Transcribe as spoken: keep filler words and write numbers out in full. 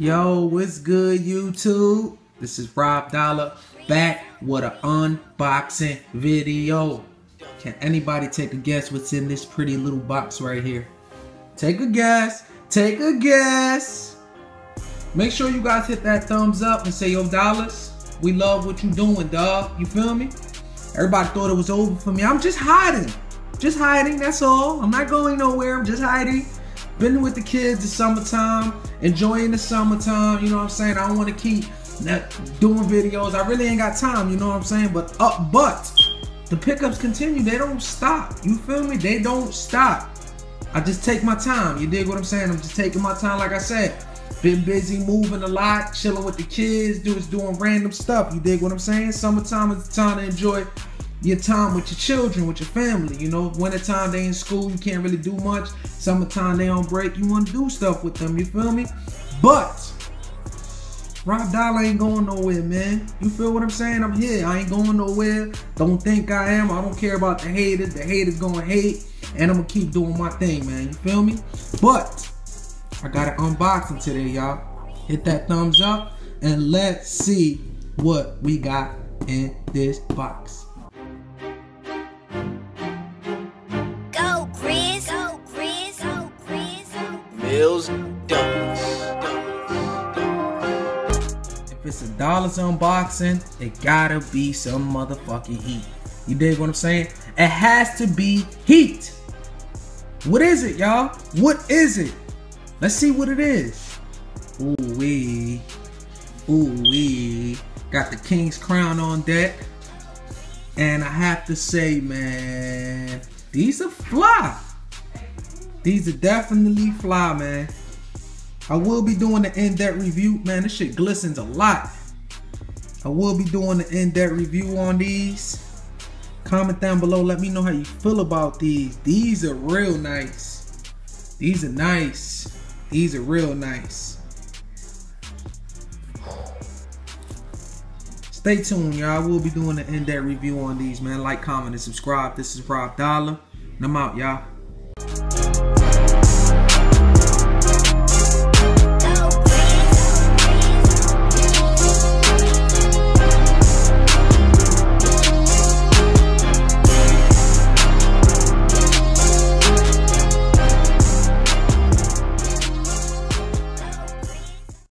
Yo, what's good, YouTube? This is Rob Dolla back with an unboxing video. Can anybody take a guess what's in this pretty little box right here? Take a guess. Take a guess. Make sure you guys hit that thumbs up and say, yo, Dollars, we love what you doing, dog. You feel me? Everybody thought it was over for me. I'm just hiding. Just hiding, that's all. I'm not going nowhere. I'm just hiding. Been with the kids the summertime, enjoying the summertime, you know what I'm saying? I don't want to keep doing videos. I really ain't got time, you know what I'm saying? But uh, but the pickups continue. They don't stop. You feel me? They don't stop. I just take my time. You dig what I'm saying? I'm just taking my time, like I said. Been busy, moving a lot, chilling with the kids, dudes doing random stuff. You dig what I'm saying? Summertime is the time to enjoy your time with your children, with your family. You know, wintertime they in school, you can't really do much. Summertime they on break, you want to do stuff with them. You feel me? But Rob Dolla ain't going nowhere, man. You feel what I'm saying? I'm here. I ain't going nowhere. Don't think I am. I don't care about the haters. The haters gonna hate, and I'm gonna keep doing my thing, man. You feel me? But I got an unboxing today, y'all. Hit that thumbs up and let's see what we got in this box. Go, Chris. Go, Chris. Go, Chris. Mills Dollars. If it's a Dollars unboxing, it gotta be some motherfucking heat. You dig what I'm saying? It has to be heat. What is it, y'all? What is it? Let's see what it is. Ooh wee, ooh wee. Got the King's Crown on deck, and I have to say, man, these are fly. These are definitely fly, man. I will be doing the in-depth review, man. This shit glistens a lot. I will be doing the in-depth review on these. Comment down below. Let me know how you feel about these. These are real nice. These are nice. These are real nice. Stay tuned, y'all. We'll be doing an in-depth review on these, man. Like, comment, and subscribe. This is Rob Dolla, and I'm out, y'all.